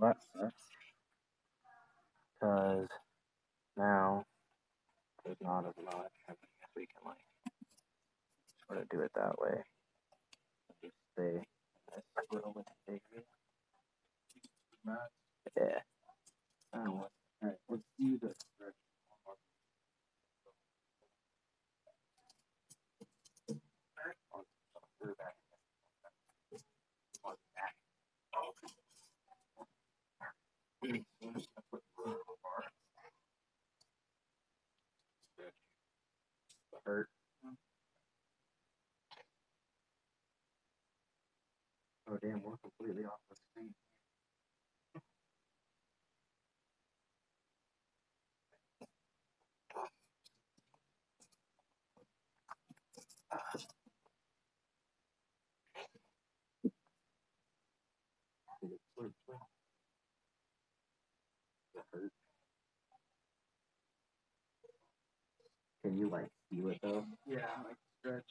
Let's see. Because now there's not as much. I guess we can sort of do it that way. Just stay squirrel with the baby. Yeah. All right, let's do this. Hurt. Oh damn, we're completely off the screen. Hurt. Can you feel it though? Yeah, stretch.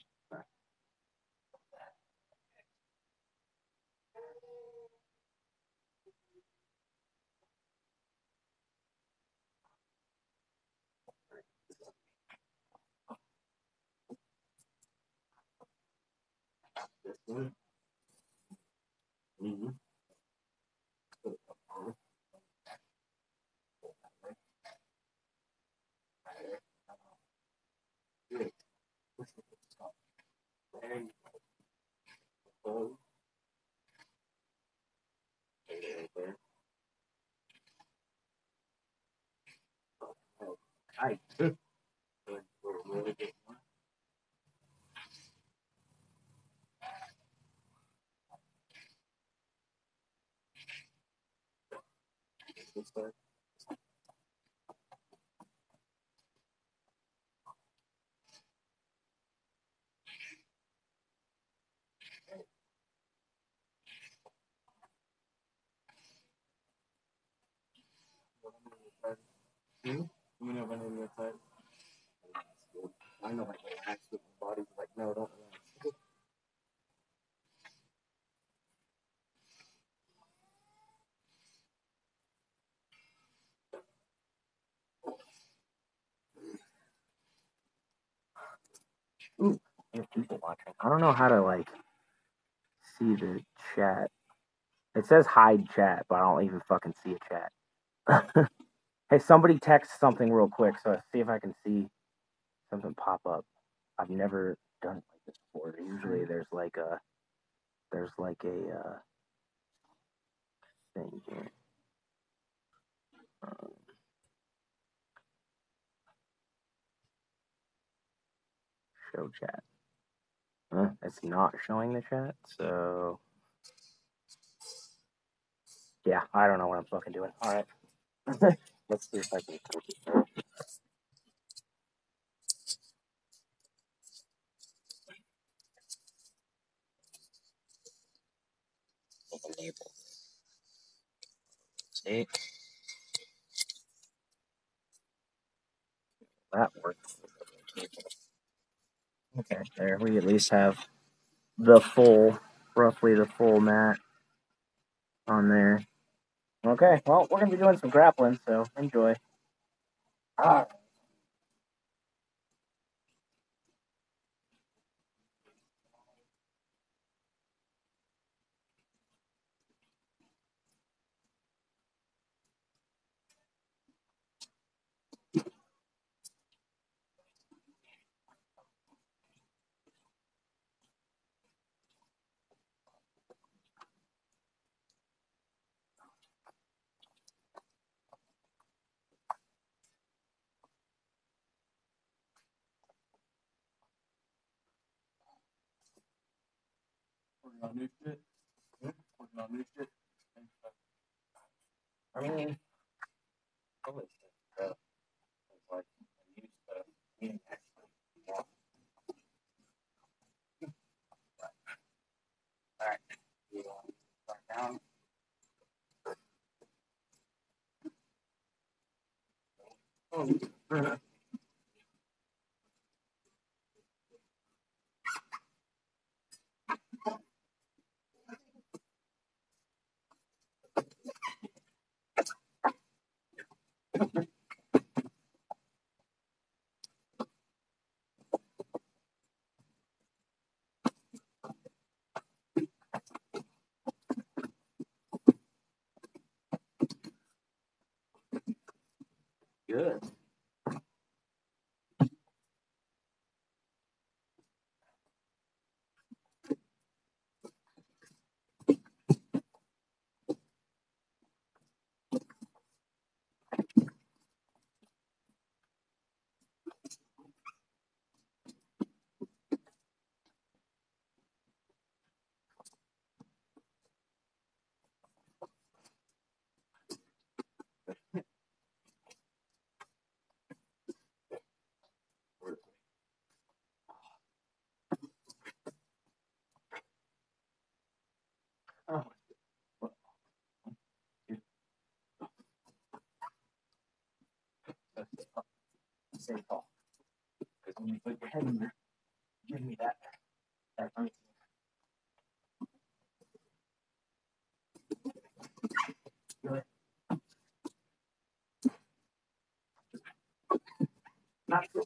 This one. Mm-hmm. I took a really good one. This one. You know, when I'm outside, I know my relax with my body, like, no, don't relax. Ooh, there's people watching. I don't know how to, see the chat. It says hide chat, but I don't even fucking see a chat. Hey, somebody text something real quick, so I see if I can see something pop up. I've never done it like this before. Usually there's like a thing here. Show chat. It's not showing the chat, so yeah, I don't know what I'm fucking doing. All right. Let's see if I can take it. Enable. See? That works. Okay, there we at least have the full, roughly the full mat on there. Okay, well, we're going to be doing some grappling, so enjoy. Ah. I mean, probably stuff. Like new stuff. Meaning actually. Alright. You start down. Oh, Good. Say call, because when you put your head in there, give me that right. Really? Not sure.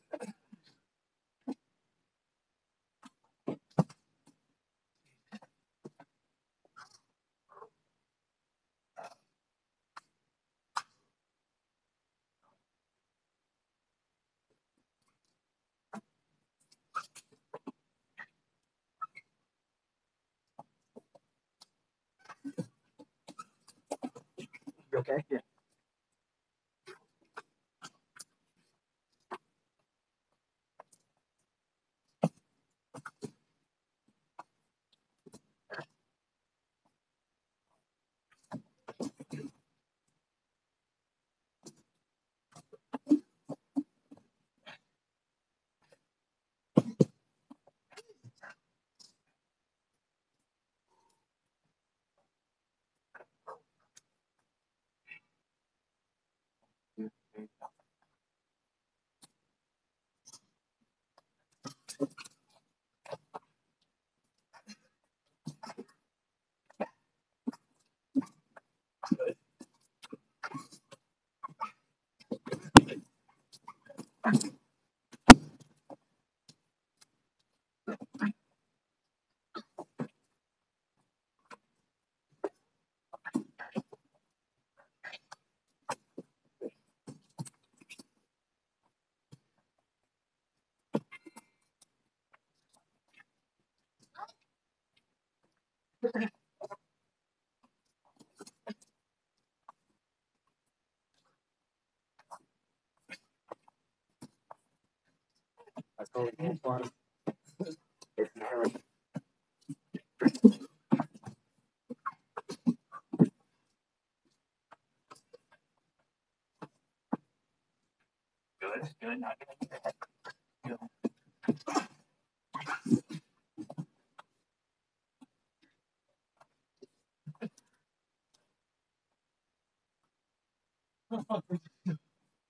Okay, yeah. That's all we need for it.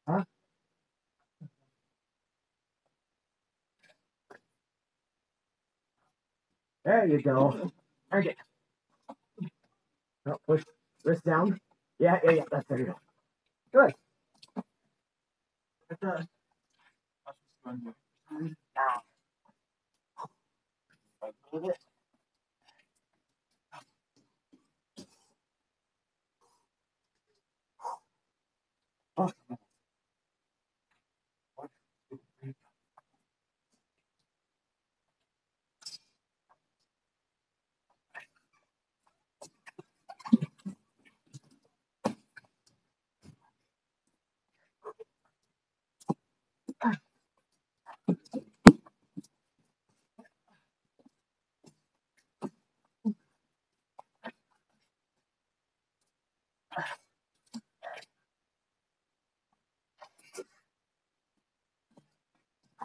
Huh? There you go. Okay. No, push wrist down. Yeah. That's there you go. Good. It does. Oh.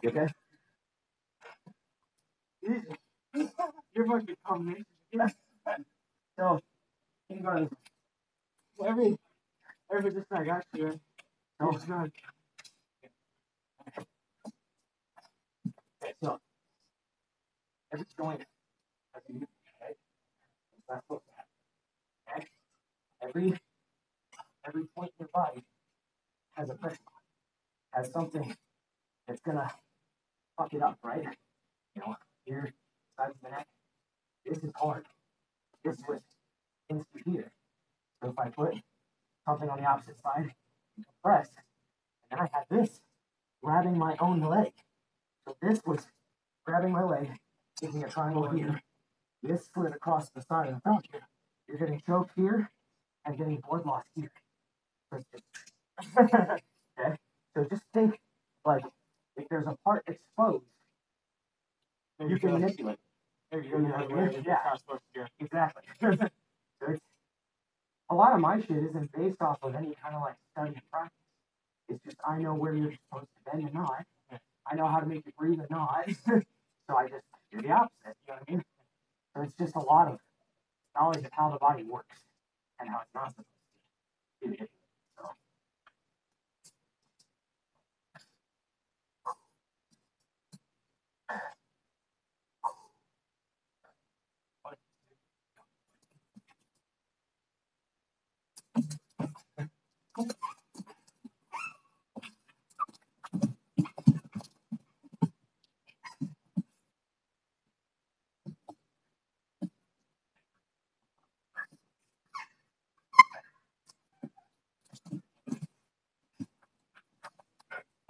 You okay? You're supposed to be calm, right? So, keep going. Whatever this guy got you, right? No, it's not. Okay, so, every joint, right? That's supposed to happen. Every point in your body has a pressure, has something that's gonna fuck it up, right? You know, here, side of the neck. This is hard. This is what things do here. So if I put something on the opposite side, compress, and And I had this grabbing my own leg. So this was grabbing my leg, taking a triangle here. This slid across the side of the front here. You're getting choked here and getting board loss here. So just okay? So just think, like, if there's a part exposed, you can manipulate. There you go. Yeah. Exactly. So a lot of my shit isn't based off of any kind of like study and practice. It's just I know where you're supposed to bend and not. Yeah. I know how to make you breathe and not. So I just do the opposite. You know what I mean? So it's just a lot of knowledge of how the body works and how it's not supposed to be. So.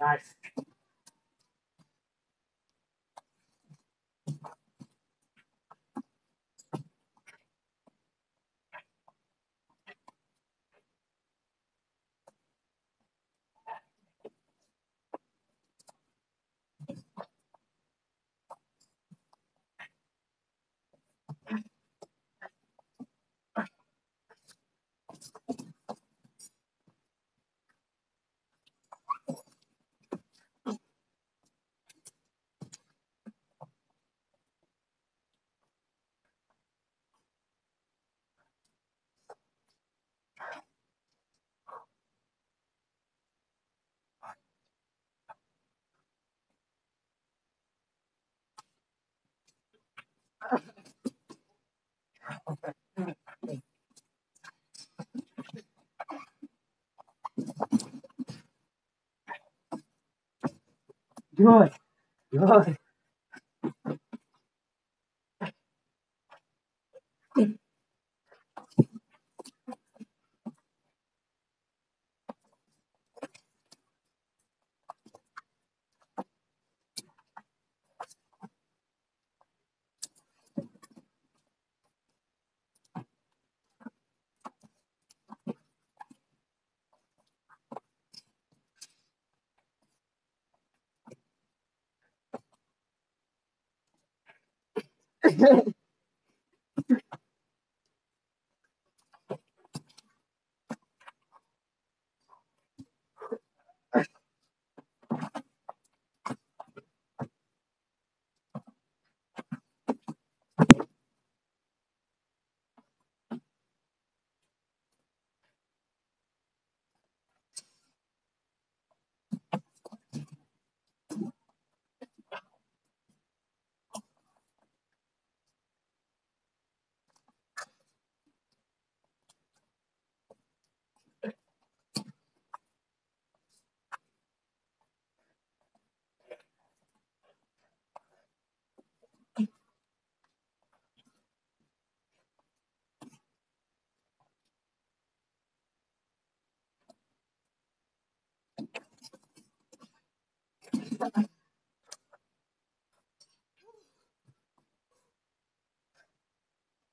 Nice. Good.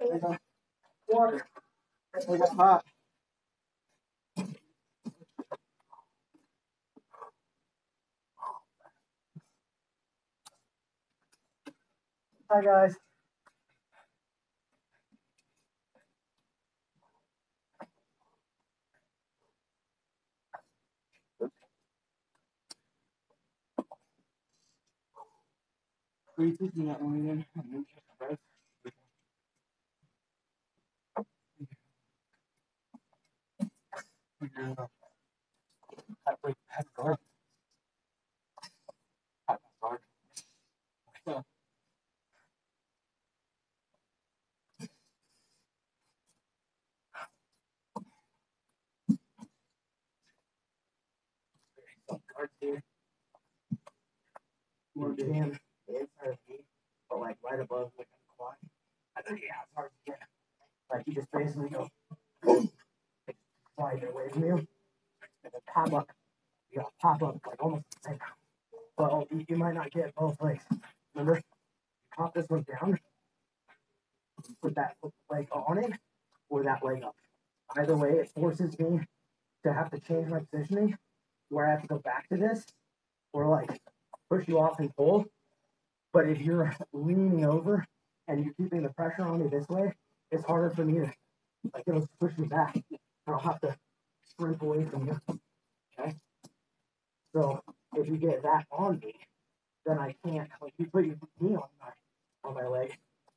There we go. Water. There we go. Pop. Hi, guys. We're taking that one again. We're it's hard to beat, but like right above like on the quad. I think it's hard to get. Like you just basically go slide your way from you and then pop up you know, pop up like almost the same time. But you might not get both legs. Remember, you pop this one down, put that leg on it, or that leg up. Either way, it forces me to have to change my positioning, where I have to go back to this, or like push you off and pull. But if you're leaning over and you're keeping the pressure on me this way, it's harder for me to, like, it'll push me back. I'll have to sprint away from you. Okay? So if you get that on me, then I can't, like, you put your knee on my leg,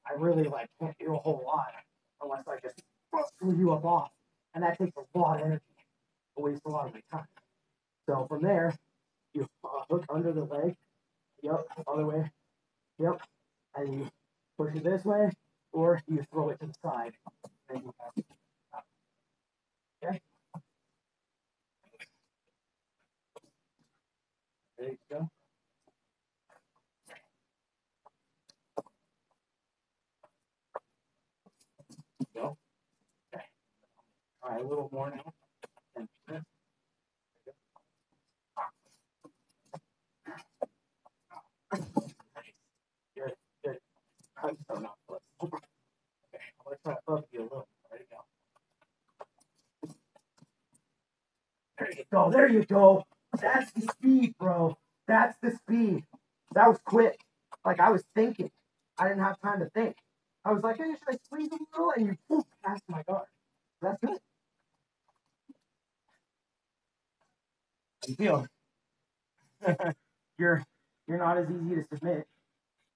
I really, like, can't do a whole lot unless I just screw you up off. And that takes a lot of energy. It wastes a lot of my time. So from there, you hook under the leg. Yep, other way. Yep. And you push it this way, or you throw it to the side. And you have it. Okay? There you go. Go. Okay. All right, a little more now. I'm so not flexible. Okay, I'm going to try to bump you a little. There you go. There you go. There you go. That's the speed, bro. That's the speed. That was quick. Like, I was thinking. I didn't have time to think. I was like, hey, should I squeeze a little? And you boom, past my guard. That's good. How you feeling? You're not as easy to submit.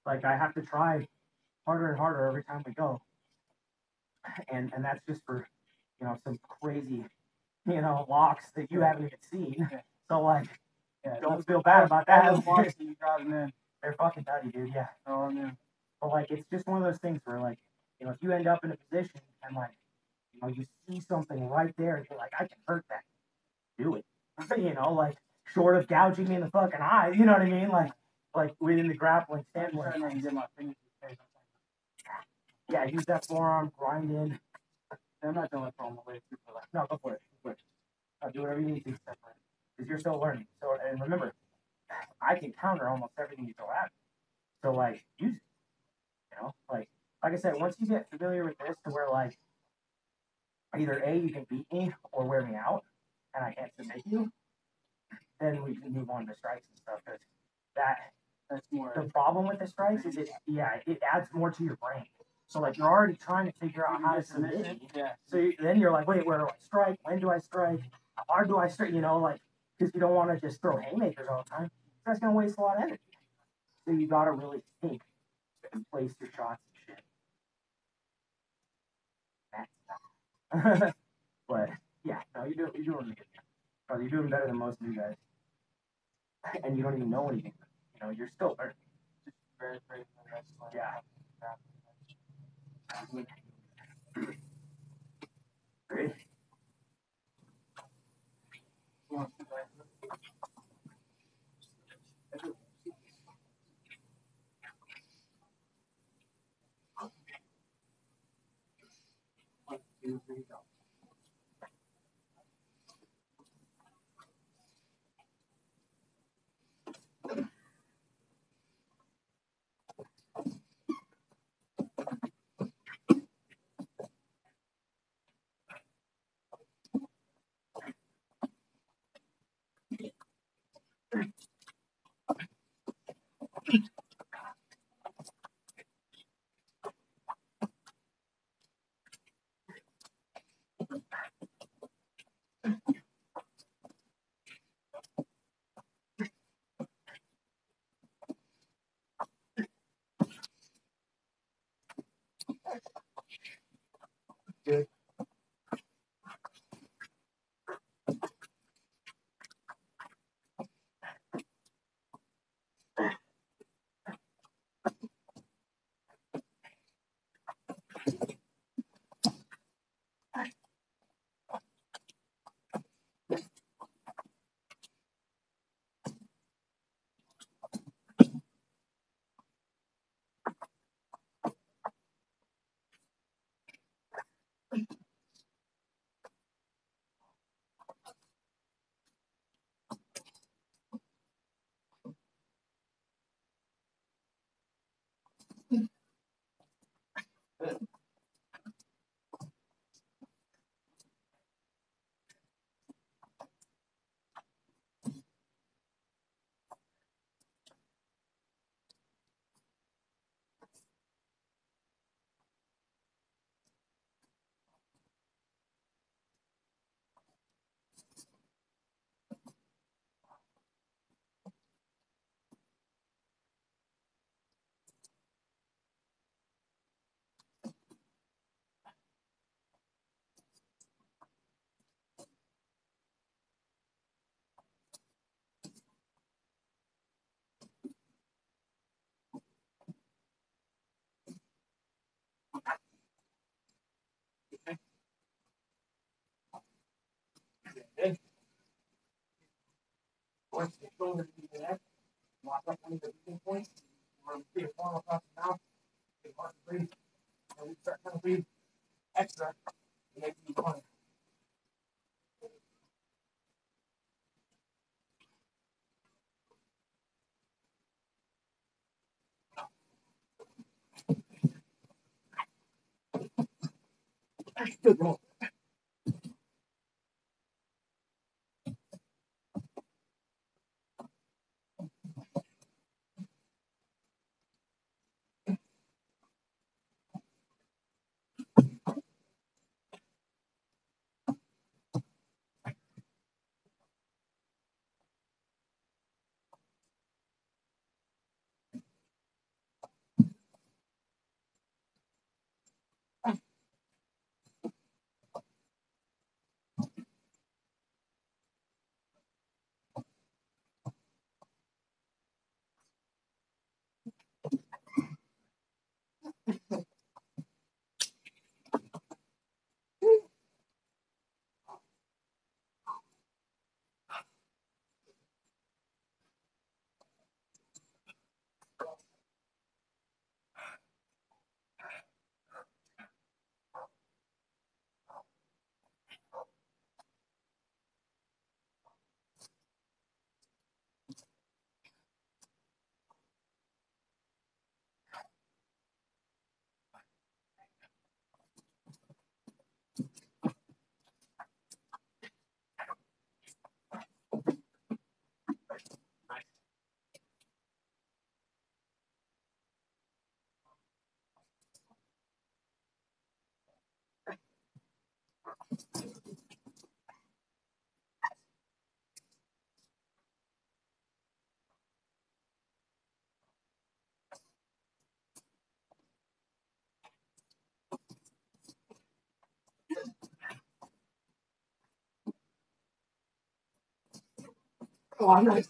Like, I have to try harder and harder every time we go. And that's just for, you know, some crazy, you know, locks that you haven't even seen. Yeah. So, like, yeah, don't feel bad about that. Those locks that you driving in, they're fucking nutty, dude, yeah. Oh, man. But, like, it's just one of those things where, like, you know, if you end up in a position and, like, you know, you see something right there and you're like, I can hurt that. Do it. You know, like, short of gouging me in the fucking eye, you know what I mean? Like within the grappling standpoint. Yeah, use that forearm, grind in. I'm not doing it for all the way. No, go for it. Go for it. I'll do whatever you need to, because you're still learning. So, and remember, I can counter almost everything you throw at me. So, like, use it. You know, like I said, once you get familiar with this, to where, like, either A, you can beat me or wear me out, and I can't submit you, then we can move on to strikes and stuff. Because that's more. The problem with the strikes is it adds more to your brain. So, like, you're already trying to figure out how to submit. Yeah. So then you're like, wait, where do I strike? When do I strike? Or do I strike? You know, like, because you don't want to just throw haymakers all the time. That's going to waste a lot of energy. So you got to really think and place your shots and shit. That's not. But, yeah, no, you're doing really good. Brother, you're doing better than most of you guys. And you don't even know anything. You know, you're still learning. Just very, very wrestling. Yeah. Great. One, two, three, go. Once they close everything they have, lock up one of the breathing points, or three or four across the mouth, they hard to breathe. And we start trying to breathe extra, and they keep going. Good one. Oh, nice.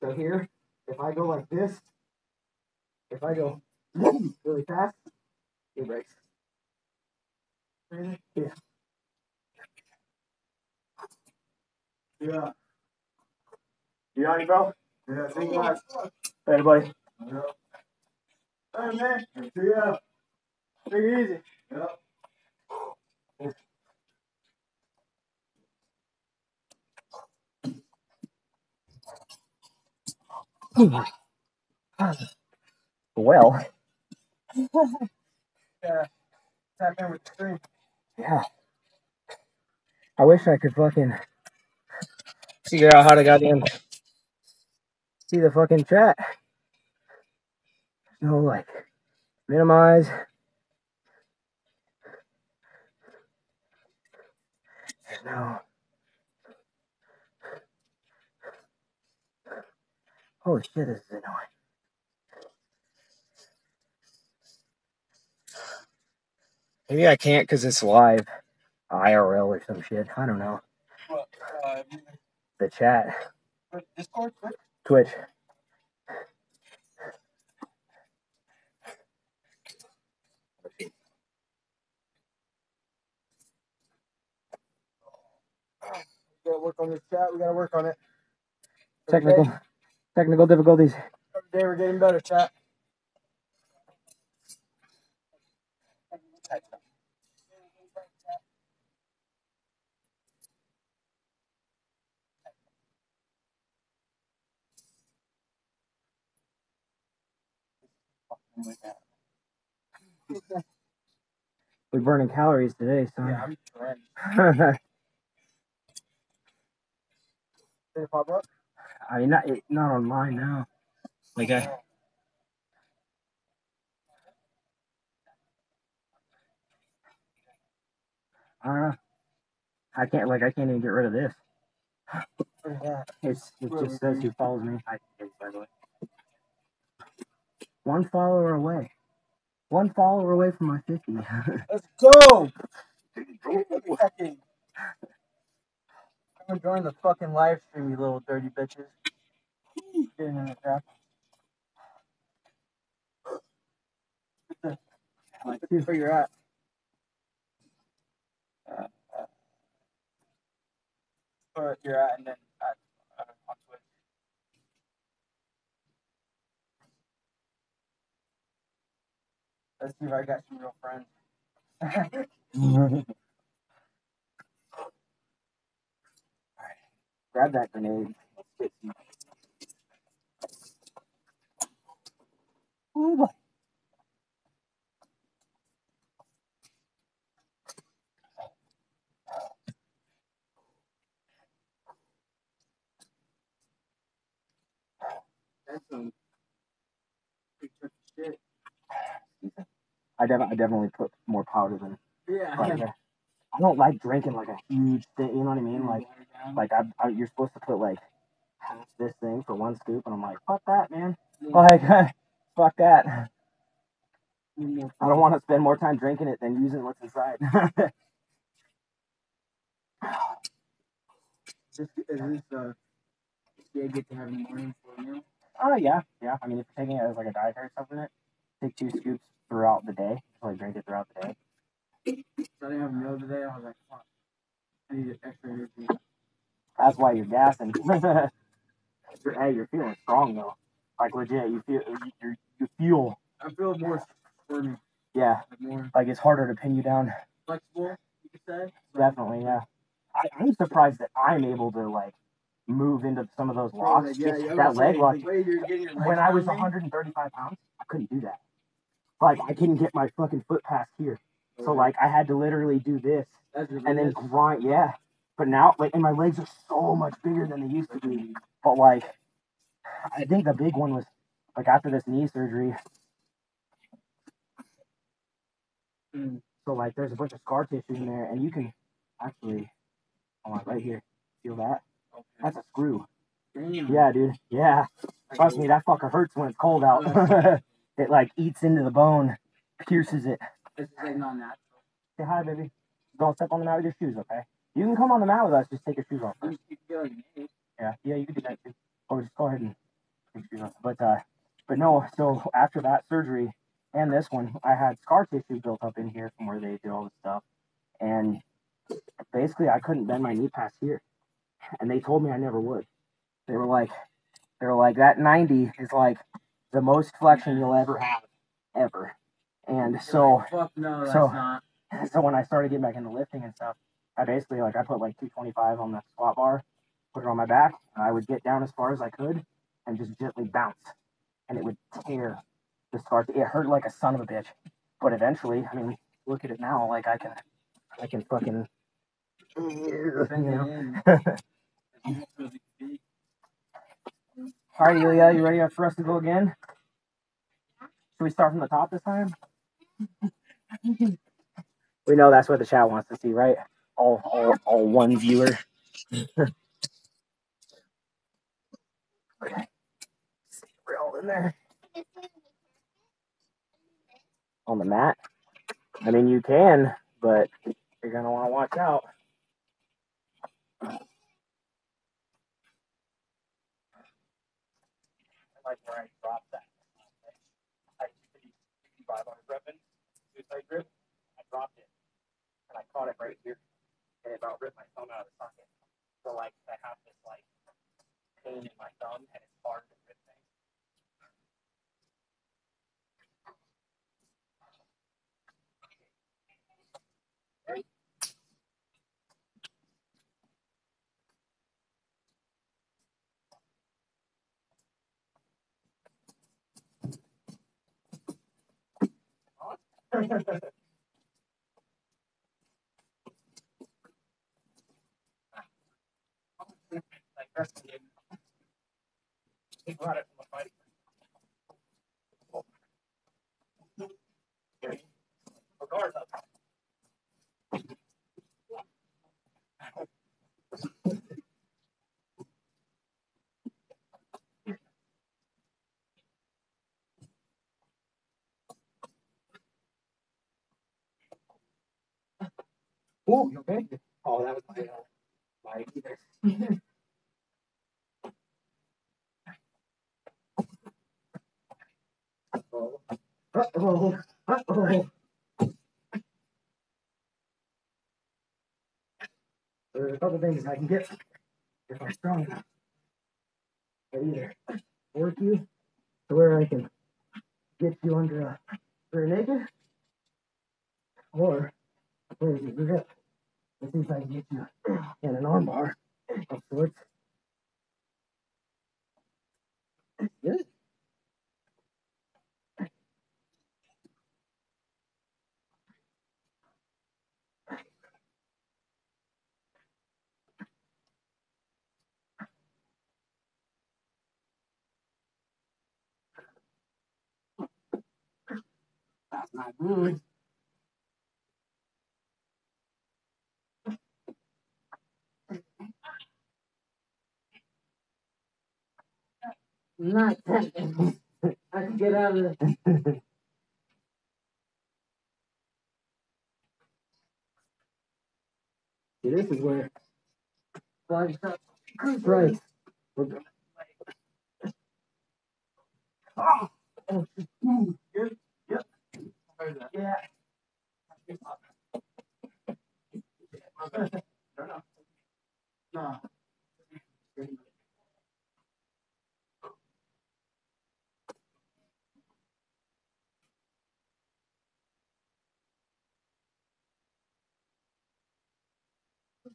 So here, if I go like this, if I go really fast, it breaks. Yeah. Yeah. You on it, bro? Yeah, thank you guys. Later, buddy. Yeah. Hey, man. See ya. Take it easy. Yeah. Well. Tap in with the screen. Yeah. I wish I could fucking figure out how to goddamn see the fucking chat. No, like, minimize. No. Holy shit, this is annoying. Maybe I can't because it's live IRL or some shit. I don't know. What, the chat. Discord? Twitch. We gotta work on this chat. We gotta work on it. Technical difficulties. Every day we're getting better, chat. We're burning calories today, son. Yeah, I'm trying. Did it pop up? I mean, not online now. Like I don't know. I can't even get rid of this. Yeah. It just says who follows me. I did, by the way. One follower away. One follower away from my 50. Let's go! Come join the fucking live stream, you little dirty bitches. Getting in the crap. Like, here's where you're at. Where you're at, and then on Twitch. Let's see if I got some real friends. Alright. Grab that grenade. Let's get you. Oh boy. That's some pretty tricky shit. I definitely put more powder than. Yeah. I don't like drinking like a huge thing. You know what I mean? Like you're supposed to put like half this thing for one scoop, and I'm like, fuck that, man. Yeah. Like, fuck that. Yeah. I don't want to spend more time drinking it than using what's inside. Is this good to have in the morning for you? Oh, yeah, yeah. I mean, if you're taking it as like a dietary supplement, take 2 scoops throughout the day. So, like, drink it throughout the day. So I didn't have a meal today. I was like, fuck, I need an extra energy. That's why you're gassing. You're feeling strong though. Like legit, you feel. I feel more firm. Yeah. Like it's harder to pin you down. Flexible, you could say. Definitely, yeah. I'm surprised that I'm able to like move into some of those locks. Yeah, yeah, that leg lock. When I was 135 pounds, I couldn't do that. Like I couldn't get my fucking foot past here. So like I had to literally do this and then grind. Yeah. But now, like, and my legs are so much bigger than they used to be. But, like, I think the big one was, like, after this knee surgery. So, like, there's a bunch of scar tissue in there. And you can actually, right here, feel that? That's a screw. Yeah, dude. Yeah. Trust me, that fucker hurts when it's cold out. It, like, eats into the bone, pierces it. This is, like, not natural. Say hi, baby. Don't step on the mat with your shoes, okay? You can come on the mat with us. Just take your shoes off first. Yeah, yeah, you can do that too. Or just go ahead and take your shoes off. But no. So after that surgery and this one, I had scar tissue built up in here from where they did all this stuff, and basically I couldn't bend my knee past here, and they told me I never would. They were like that 90 is like the most flexion you'll ever have, ever. And so, fuck no, that's not. So when I started getting back into lifting and stuff. I basically, like, I put, like, 225 on the squat bar, put it on my back, and I would get down as far as I could and just gently bounce, and it would tear the scar. It hurt like a son of a bitch, but eventually, I mean, look at it now, like, I can fucking, you know. All right, Ilya, you ready for us to go again? Should we start from the top this time? We know that's what the chat wants to see, right? All one viewer. Okay. We're all in there. On the mat? I mean, you can, but you're going to want to watch out. I like where I dropped that. I took the 65 on his weapon, suicide grip. I dropped it, and I caught it right here. And it about ripped my thumb out of the socket. So, like, I have this, like, pain in my thumb, and it's hard to rip things. Right? Awesome. He brought it from a fight. Oh, you okay? Oh, that was my There's a couple things I can get if I'm strong enough. I either work you to where I can get you under a rear naked, or where's your grip? Let's see if I can get you in an arm bar of sorts. That's good. That's not good. Not that. I can get out of it. See, this is where body shot right. We're good. Oh. Good. Yeah. No.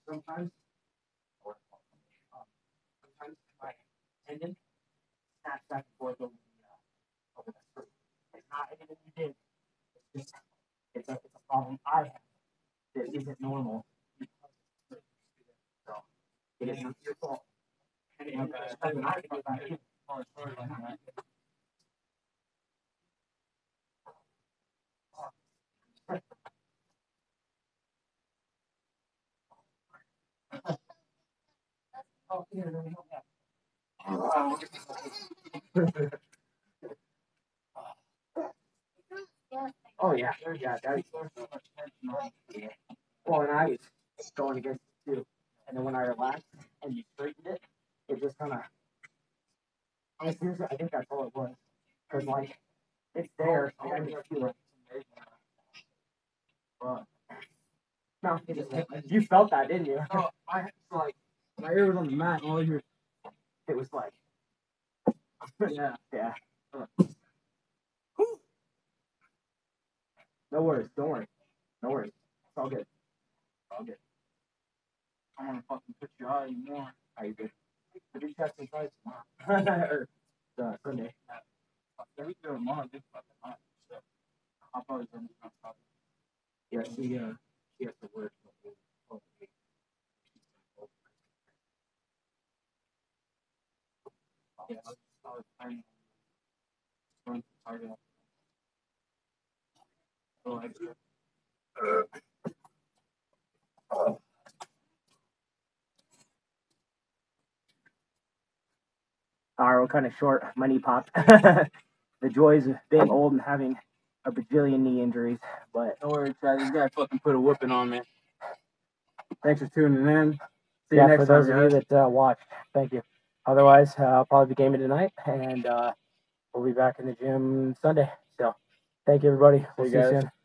Sometimes, or sometimes my tendon snaps back and forth over the screw. It's not anything you did. It's a problem I have that isn't normal. So it is not your fault. And I can go back in. Oh, here, let me help you out. Oh yeah, that was so much tension on me. Well, and I was going against it too. And then when I relaxed and you straightened it, it just kind of... I think that's all it was. Because, like, it's there, and I just feel it. But... No, it just hit me. You felt that, didn't you? Oh, I had, like, my ear was on the mat and all your... It was like... Yeah. Yeah. No worries, don't worry. No worries. It's all good. It's all good. I don't want to fucking put your eye anymore. Are you good? I do test and try tomorrow. Or Sunday. There we go tomorrow. This fucking night. So I'll probably do this on top. Yeah, she has to work. Yeah, I was planning on going to Sorry, we're kind of short. My knee popped. The joys of being old and having a bajillion knee injuries. But don't worry, Chad. This guy fucking put a whooping on me. Thanks for tuning in. See you next time. For those of you that watched, thank you. Otherwise, I'll probably be gaming tonight, and we'll be back in the gym Sunday. So, thank you, everybody. We'll see you soon.